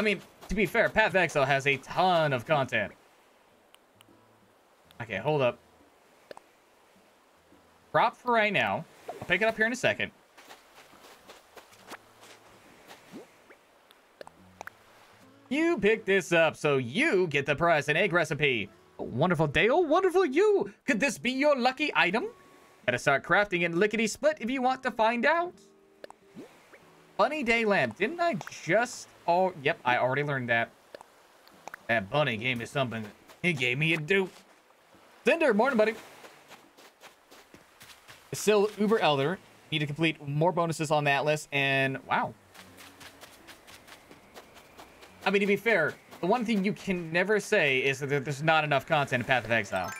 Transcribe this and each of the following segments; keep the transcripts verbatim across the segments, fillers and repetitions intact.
I mean, to be fair, Pat Vexel has a ton of content. Okay, hold up. Prop for right now. I'll pick it up here in a second. You picked this up, so you get the prize and egg recipe. A wonderful day, oh wonderful you. Could this be your lucky item? Gotta start crafting in lickety-split if you want to find out. Bunny day lamp. Didn't I just... Oh, yep, I already learned that. That bunny gave me something. He gave me a dupe. Cinder, morning, buddy. Still Uber Elder. Need to complete more bonuses on that list, and wow. I mean, to be fair, the one thing you can never say is that there's not enough content in Path of Exile.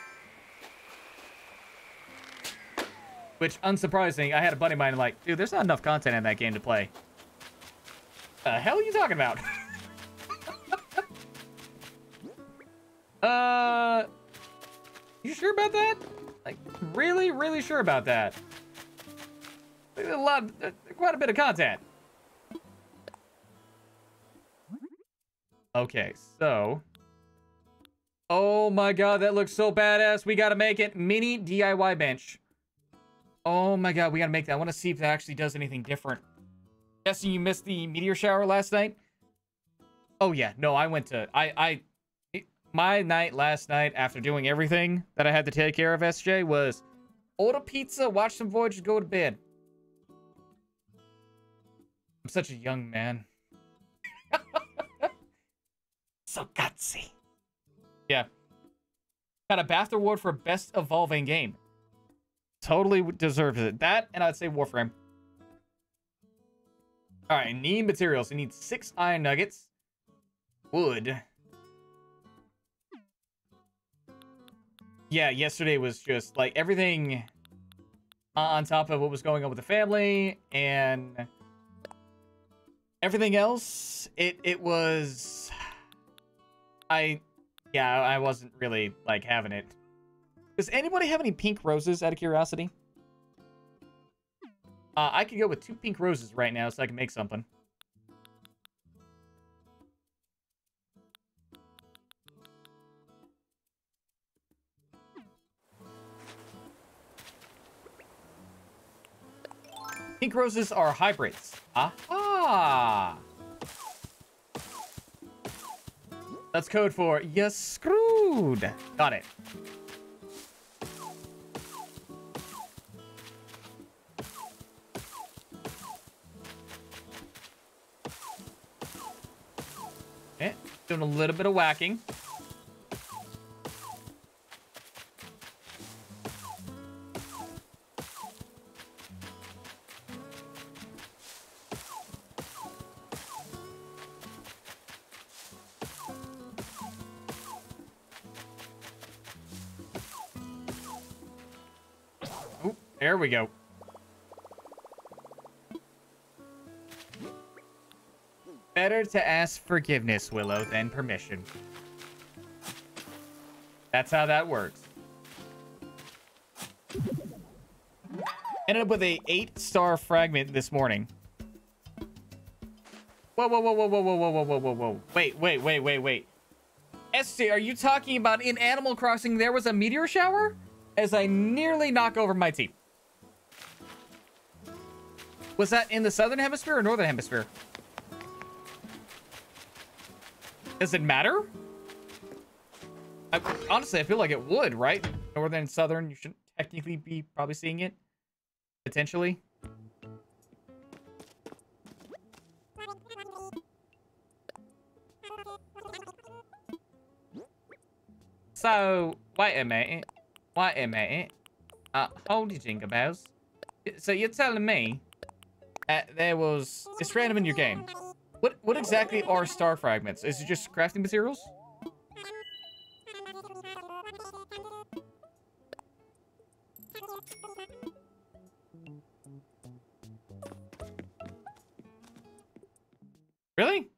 Which, unsurprising, I had a buddy of mine like, dude, there's not enough content in that game to play. The hell are you talking about? uh, you sure about that? Like, really, really sure about that? There's a lot, uh, quite a bit of content. Okay, so. Oh my god, that looks so badass. We gotta make it. Mini D I Y bench. Oh my god, we gotta make that. I wanna see if that actually does anything different. Guessing you missed the meteor shower last night? Oh yeah, no, I went to... I, I... It, my night last night, after doing everything that I had to take care of, S J, was... order pizza, watch some Voyage, go to bed. I'm such a young man. So gutsy. Yeah. Got a BAFTA award for best evolving game. Totally deserves it. That, and I'd say Warframe. All right, need materials. We need six iron nuggets. Wood. Yeah, yesterday was just like everything on top of what was going on with the family and everything else. It, it was... I, yeah, I wasn't really, like, having it. Does anybody have any pink roses, out of curiosity? Uh, I could go with two pink roses right now so I can make something. Pink roses are hybrids. Aha! That's code for, you're screwed. Got it. Okay, doing a little bit of whacking. There we go. Better to ask forgiveness, Willow, than permission. That's how that works. Ended up with a eight-star fragment this morning. Whoa, whoa, whoa, whoa, whoa, whoa, whoa, whoa, whoa, whoa. Wait, wait, wait, wait, wait. S J, are you talking about in Animal Crossing there was a meteor shower? As I nearly knock over my team. Was that in the southern hemisphere or northern hemisphere? Does it matter? I, honestly, I feel like it would, right? Northern and southern, you shouldn't technically be probably seeing it. Potentially. So, wait a minute. Wait a minute. Uh, hold your jingle bells. So you're telling me... Uh, there was... It's random in your game. What what exactly are star fragments? Is it just crafting materials? Really?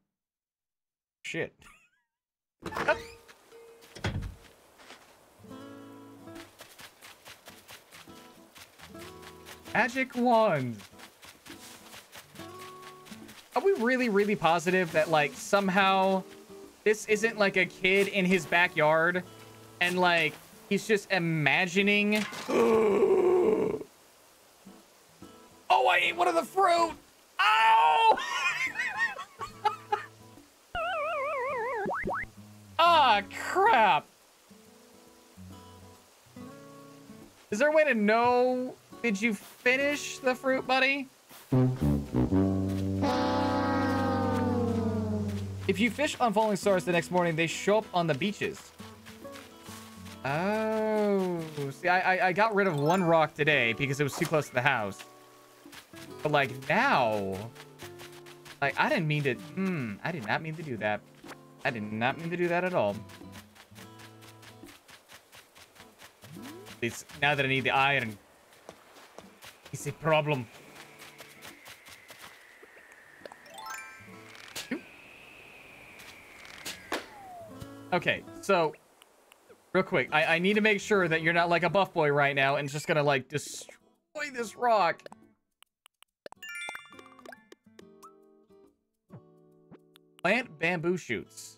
Shit. Magic wands. Are we really, really positive that, like, somehow this isn't, like, a kid in his backyard and, like, he's just imagining... Oh, I ate one of the fruit! Ow! Ah, crap! Is there a way to know... Did you finish the fruit, buddy? If you fish on falling stars the next morning, they show up on the beaches. Oh. See, I, I, I got rid of one rock today because it was too close to the house. But, like, now... Like, I didn't mean to... Hmm. I did not mean to do that. I did not mean to do that at all. It's now that I need the iron... It's a problem. Okay, so real quick, I, I need to make sure that you're not like a buff boy right now and just gonna like destroy this rock. Plant bamboo shoots.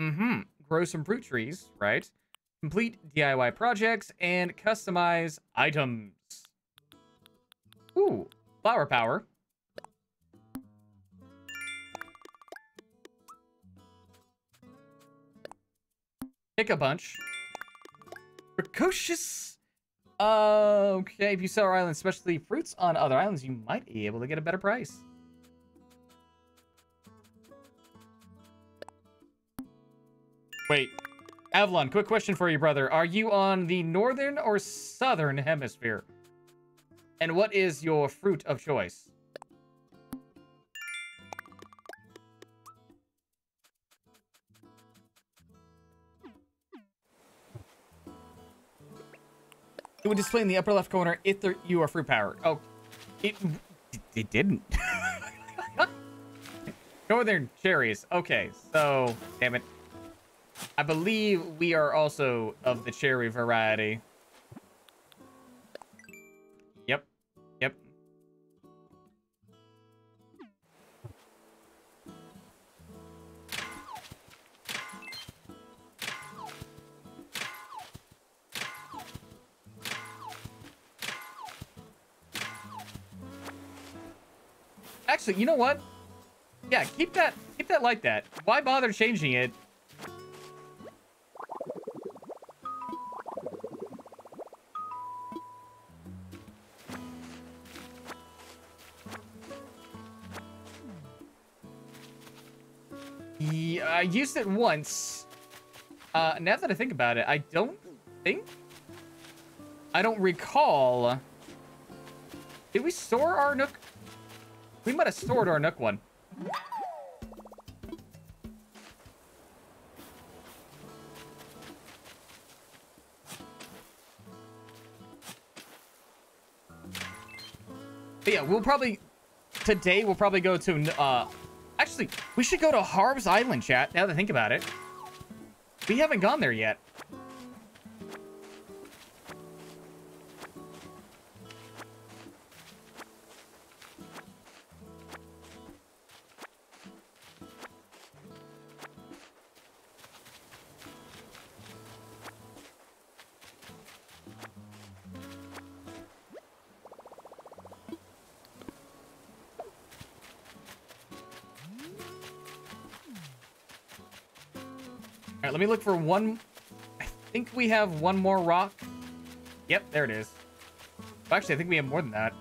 Mm-hmm. Grow some fruit trees, right? Complete D I Y projects and customize items. Ooh, flower power. Pick a bunch. Precocious. Uh, okay, if you sell our island, especially fruits on other islands, you might be able to get a better price. Wait. Avalon, quick question for you, brother. Are you on the northern or southern hemisphere? And what is your fruit of choice? It would display in the upper left corner if there, you are fruit powered. Oh, it, it didn't. Northern cherries. Okay, so, damn it. I believe we are also of the cherry variety. Yep. Yep. Actually, you know what? Yeah, keep that keep that like that. Why bother changing it? I used it once. Uh, now that I think about it, I don't think... I don't recall... Did we store our Nook? We might have stored our Nook one. But yeah, we'll probably... Today, we'll probably go to... Uh, Actually, we should go to Harv's Island, chat, now that I think about it. We haven't gone there yet. Let me look for one. I think we have one more rock. Yep, there it is. Actually, I think we have more than that.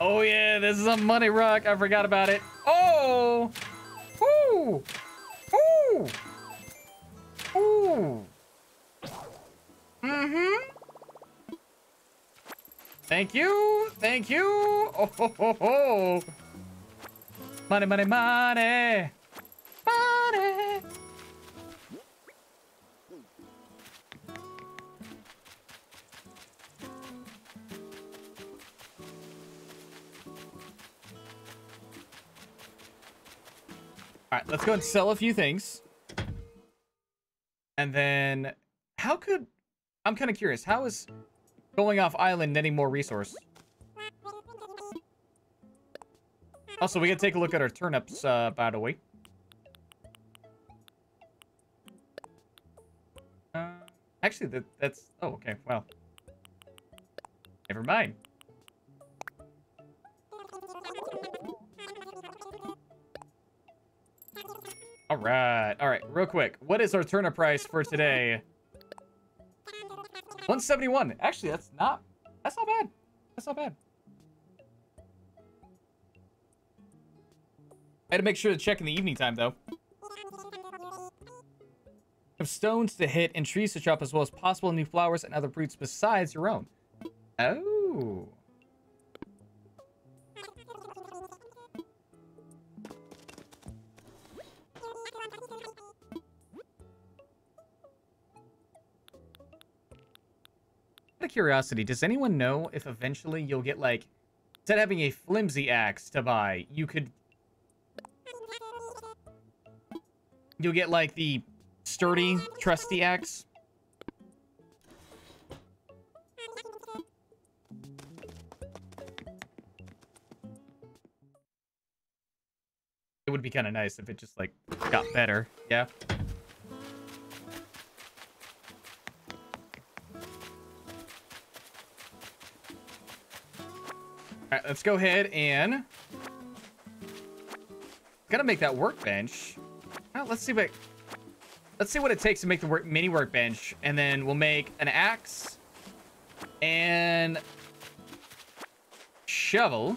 Oh, yeah, this is a money rock. I forgot about it. Oh! Ooh! Ooh! Ooh! Mm-hmm. Thank you, thank you. Oh, ho, ho, ho. Money, money, money, money. All right, let's go and sell a few things. And then how could... I'm kind of curious. How is going off island netting more resource? Also, we gotta take a look at our turnips, uh, by the way. Uh, actually, that, that's... Oh, okay. Well. Never mind. All right. All right. Real quick. What is our turnip price for today? one seventy-one. Actually, that's not... That's not bad. That's not bad. I had to make sure to check in the evening time, though. Have stones to hit and trees to chop, as well as possible new flowers and other fruits besides your own. Oh. Out of curiosity, does anyone know if eventually you'll get, like, instead of having a flimsy axe to buy, you could... You'll get, like, the sturdy, trusty axe. It would be kind of nice if it just, like, got better. Yeah. Alright, let's go ahead and... Gotta make that workbench. Well, let's see what let's see what it takes to make the work, mini workbench, and then we'll make an axe and shovel.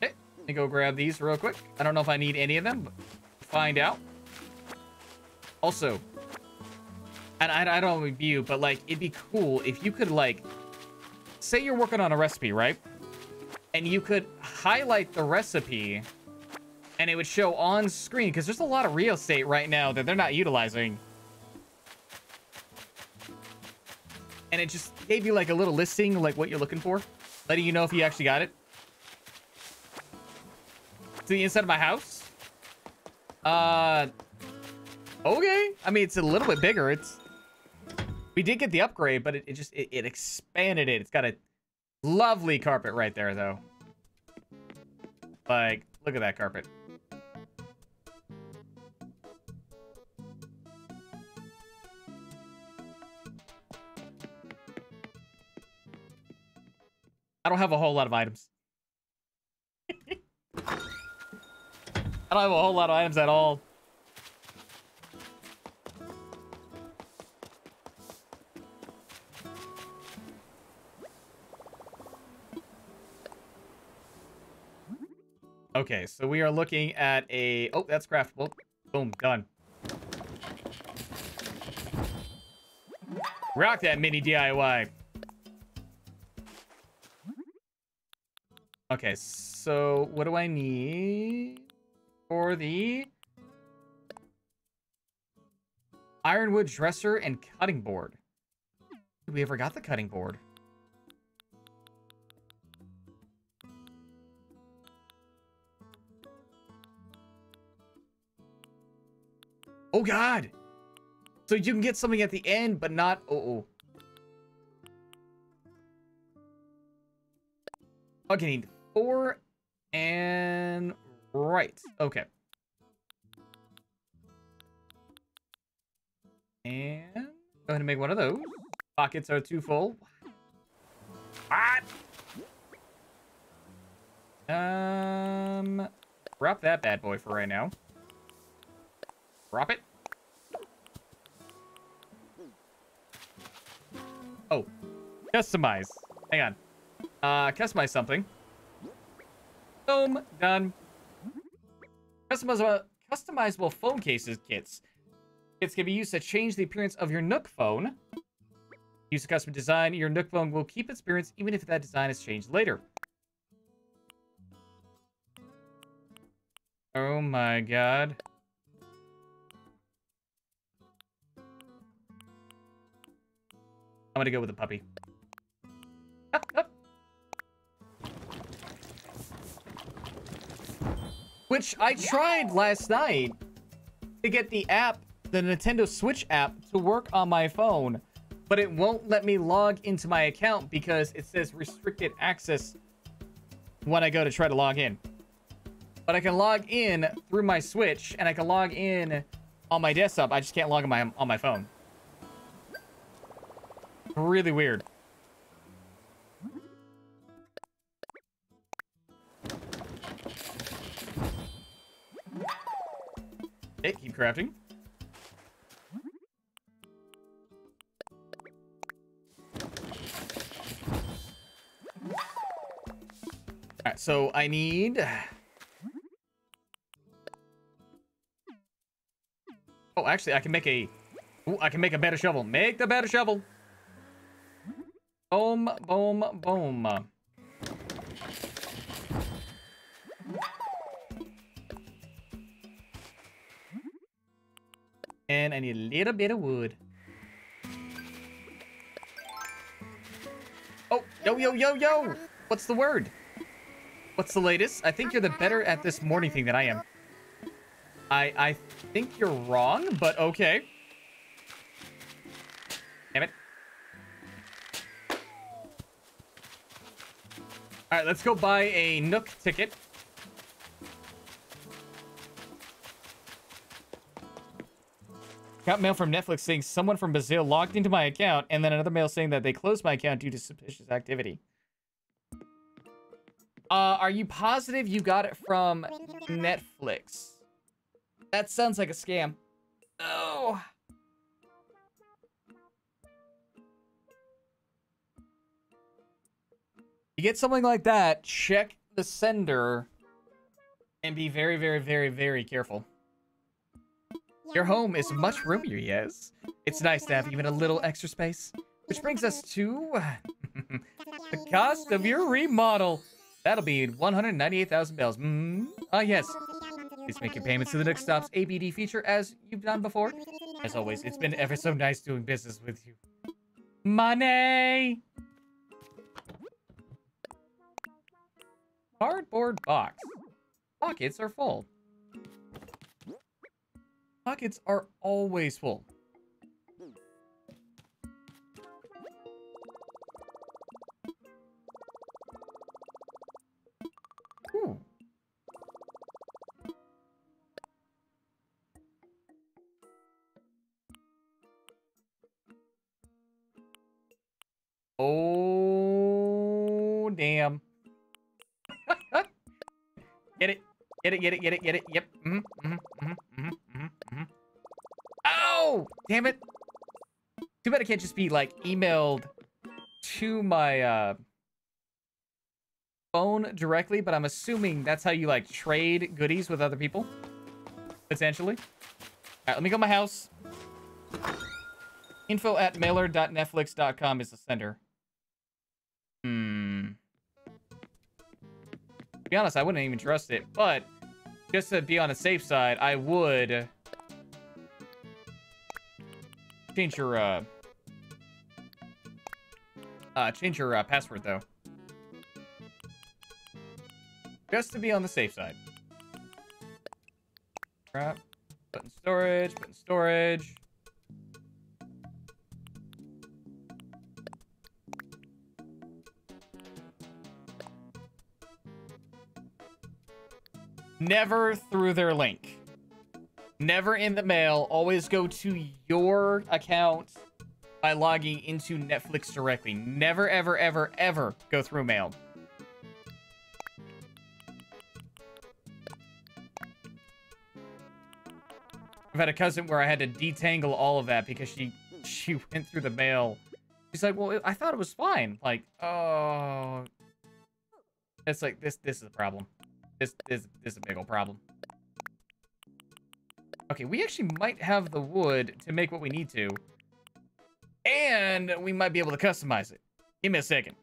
Okay, let me go grab these real quick. I don't know if I need any of them, but find out. Also, and I, I don't know you, but, like, it'd be cool if you could, like, say you're working on a recipe, right? And you could highlight the recipe, and it would show on screen, because there's a lot of real estate right now that they're not utilizing. And it just gave you, like, a little listing, like, what you're looking for, letting you know if you actually got it. To the inside of my house. Uh... Okay, I mean, it's a little bit bigger. It's we did get the upgrade, but it, it just it, it expanded it. It's got a lovely carpet right there, though. Like, look at that carpet. I don't have a whole lot of items. I don't have a whole lot of items at all. Okay, so we are looking at a... Oh, that's craftable. Boom, done. Rock that mini D I Y. Okay, so what do I need for the... Ironwood dresser and cutting board. Did we ever got the cutting board? Oh, God. So you can get something at the end, but not... Oh, oh. Okay, need four and... Right. Okay. And... Go ahead and make one of those. Pockets are too full. What? Um... Wrap that bad boy for right now. Drop it. Oh. Customize. Hang on. Uh, customize something. Boom. Done. Customizable, customizable phone cases kits. Kits can be used to change the appearance of your Nook phone. Use a custom design. Your Nook phone will keep its appearance even if that design is changed later. Oh my God. I'm gonna go with a puppy. Up, up. Which I tried last night to get the app, the Nintendo Switch app, to work on my phone, but it won't let me log into my account because it says restricted access when I go to try to log in. But I can log in through my Switch, and I can log in on my desktop. I just can't log in my, on my phone. Really weird. Okay, keep crafting. Alright, so I need... Oh, actually, I can make a... Ooh, I can make a better shovel. Make the better shovel! Boom, boom, boom. And I need a little bit of wood. Oh, yo, yo, yo, yo! What's the word? What's the latest? I think you're the better at this morning thing than I am. I I think you're wrong, but okay. Damn it. All right, let's go buy a Nook ticket. Got mail from Netflix saying someone from Brazil logged into my account, and then another mail saying that they closed my account due to suspicious activity. Uh, are you positive you got it from Netflix? That sounds like a scam. Oh. You get something like that, check the sender and be very, very, very, very careful. Your home is much roomier, yes. It's nice to have even a little extra space. Which brings us to the cost of your remodel. That'll be one hundred ninety-eight thousand bells. Mm. Ah, yes. Please make your payments to the Nook Stop's A B D feature as you've done before. As always, it's been ever so nice doing business with you. Money! Cardboard box. Pockets are full. Pockets are always full. Ooh. Oh, damn. Get it. Get it, get it, get it, get it. Yep. Mm-hmm, mm-hmm, mm-hmm, mm-hmm, mm-hmm. Oh, damn it. Too bad I can't just be, like, emailed to my, uh... phone directly, but I'm assuming that's how you, like, trade goodies with other people. Essentially. Alright, let me go to my house. Info at mailer dot netflix dot com is the sender. Hmm. To be honest, I wouldn't even trust it, but just to be on the safe side, I would change your, uh, uh change your uh, password, though. Just to be on the safe side. Crap. Put in storage, put in storage. Never through their link. Never in the mail. Always go to your account by logging into Netflix directly. Never, ever, ever, ever go through mail. I've had a cousin where I had to detangle all of that because she she went through the mail. She's like, well, I thought it was fine. Like, oh, it's like this. This is a problem. This this this is a big old problem. Okay, we actually might have the wood to make what we need to, and we might be able to customize it. Give me a second.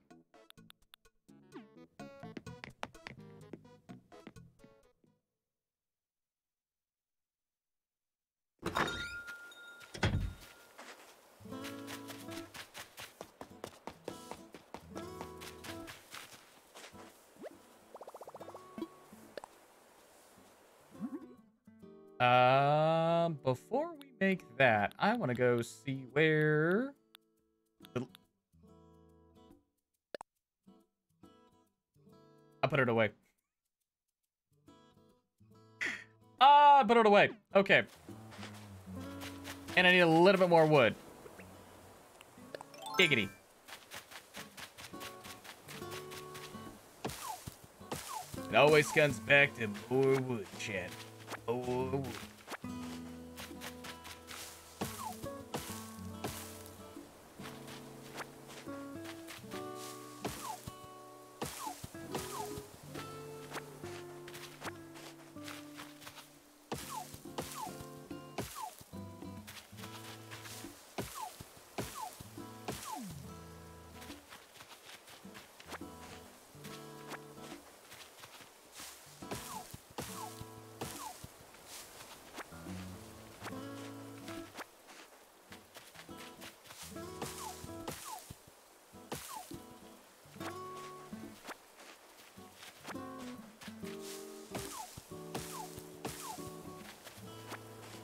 Um, before we make that, I want to go see where... The... I put it away. Ah, I put it away. Okay. And I need a little bit more wood. Giggity. It always comes back to more wood, chat. Oh.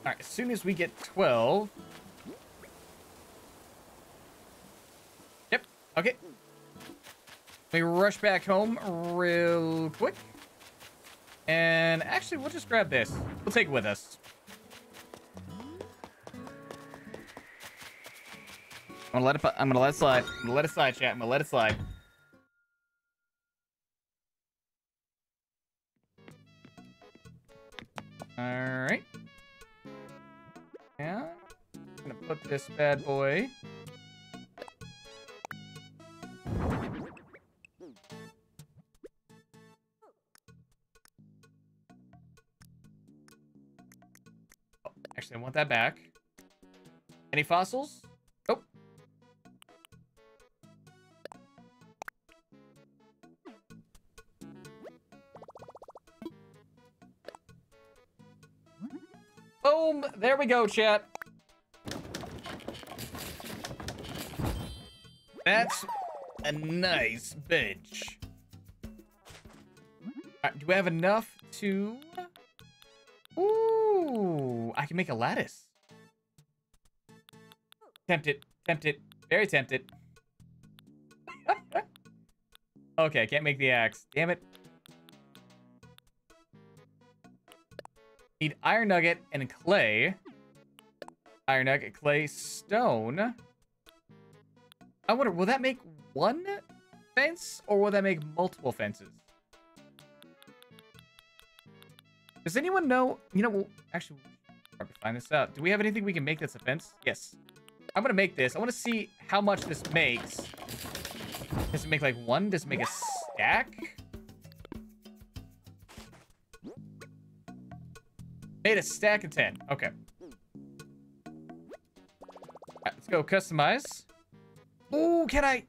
All right, as soon as we get twelve. Yep, okay. We rush back home real quick. And actually, we'll just grab this. We'll take it with us. I'm gonna let it, I'm gonna let it slide. I'm gonna let it slide, chat. I'm gonna let it slide. This bad boy. Oh, actually, I want that back. Any fossils? Nope. Boom! There we go, chat. That's a nice bench. Right, do we have enough to... Ooh, I can make a lattice. Tempted, tempted, very tempted. Okay, I can't make the axe. Damn it. Need iron nugget and clay. Iron nugget, clay, stone. I wonder, will that make one fence, or will that make multiple fences? Does anyone know? You know, we'll actually probably find this out. Do we have anything we can make that's a fence? Yes. I'm going to make this. I want to see how much this makes. Does it make, like, one? Does it make a stack? Made a stack of ten. Okay. All right, let's go customize. Ooh, can I?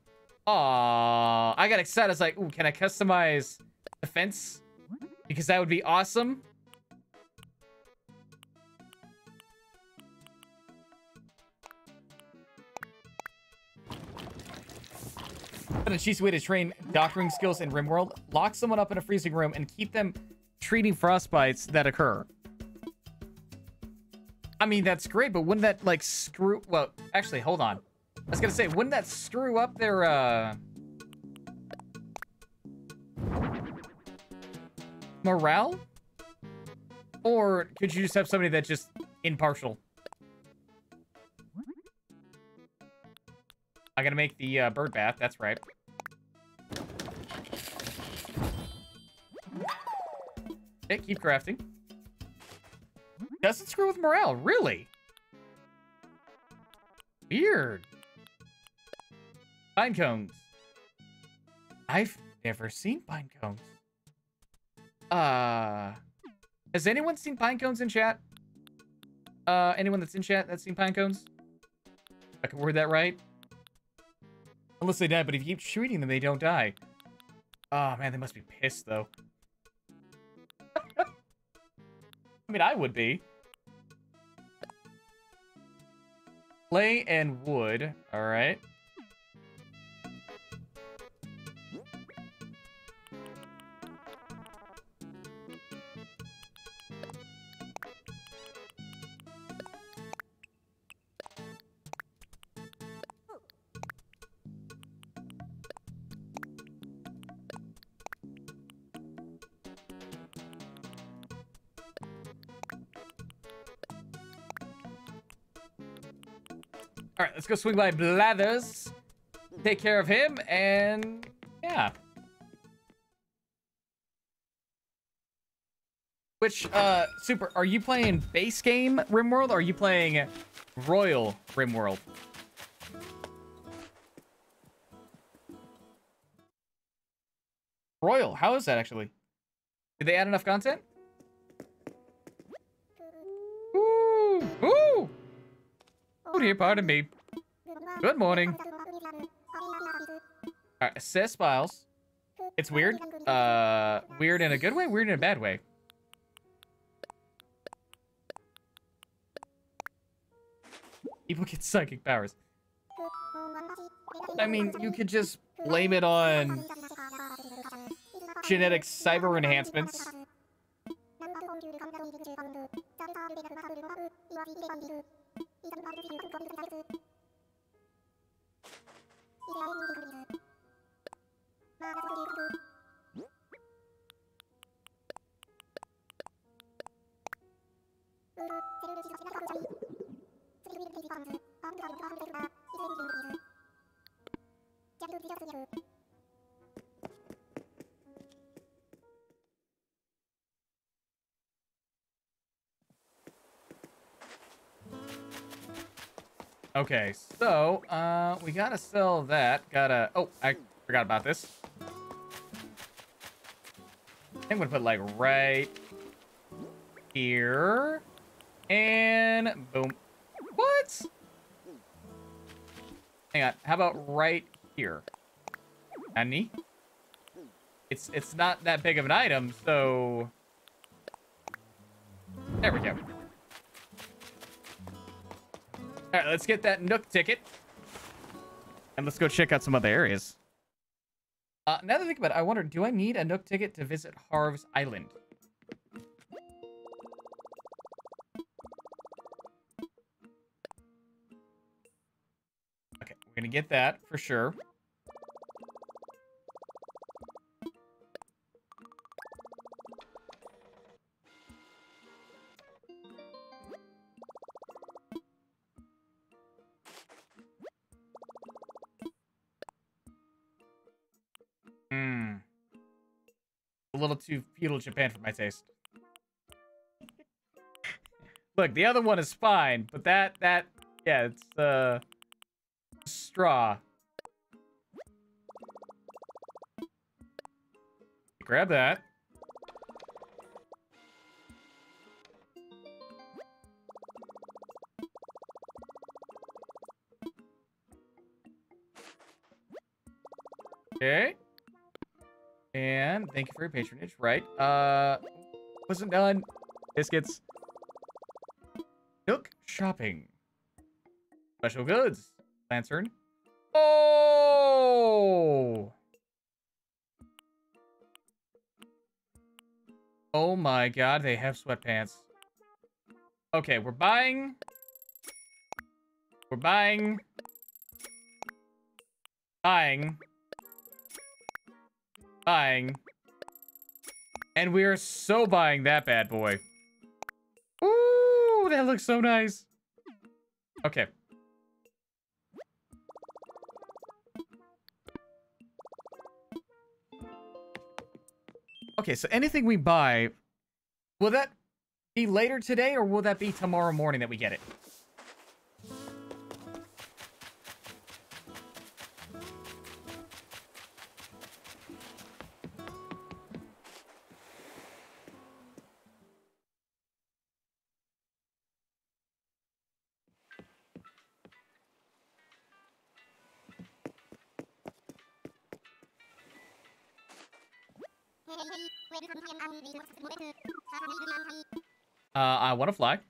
Aww, I got excited. I was like, ooh, can I customize the fence? Because that would be awesome. But a cheesy way to train doctoring skills in Rimworld. Lock someone up in a freezing room and keep them treating frostbites that occur. I mean, that's great, but wouldn't that, like, screw... Well, actually, hold on. I was gonna say, wouldn't that screw up their, uh... morale? Or could you just have somebody that's just impartial? I gotta make the, uh, bird bath, that's right. Okay, keep crafting. Doesn't screw with morale, really? Weird. Pine cones. I've never seen pine cones. Uh, has anyone seen pine cones in chat? Uh, anyone that's in chat that's seen pine cones? I can word that right. Unless they die, but if you keep shooting them, they don't die. Oh, man, they must be pissed, though. I mean, I would be. Clay and wood. All right. All right, let's go swing by Blathers, take care of him, and yeah. Which, uh, Super, are you playing base game Rimworld, or are you playing Royal Rimworld? Royal, how is that actually? Did they add enough content? Ooh, ooh! Oh dear, pardon me. Good morning. Alright, assess files. It's weird. Uh, weird in a good way, weird in a bad way. People get psychic powers. I mean, you could just blame it on genetic cyber enhancements. Okay, so, uh, we gotta sell that. Gotta, oh, I forgot about this. I'm gonna put, like, right here. And boom. What? Hang on, how about right here? Honey? It's, it's not that big of an item, so... There we go. All right, let's get that Nook ticket. And let's go check out some other areas. Uh, now that I think about it, I wonder, do I need a Nook ticket to visit Harv's Island? Okay, we're gonna get that for sure. A little too feudal Japan for my taste. Look, the other one is fine, but that, that, yeah, it's the uh, straw. Grab that. Okay. And thank you for your patronage. Right. Uh, wasn't done. Biscuits. Nook shopping. Special goods. Lantern. Oh! Oh my god, they have sweatpants. Okay, we're buying. We're buying. Buying. Buying. And we are so buying that bad boy. Ooh, that looks so nice. Okay. Okay, so anything we buy, will that be later today or will that be tomorrow morning that we get it? Uh, I want to fly.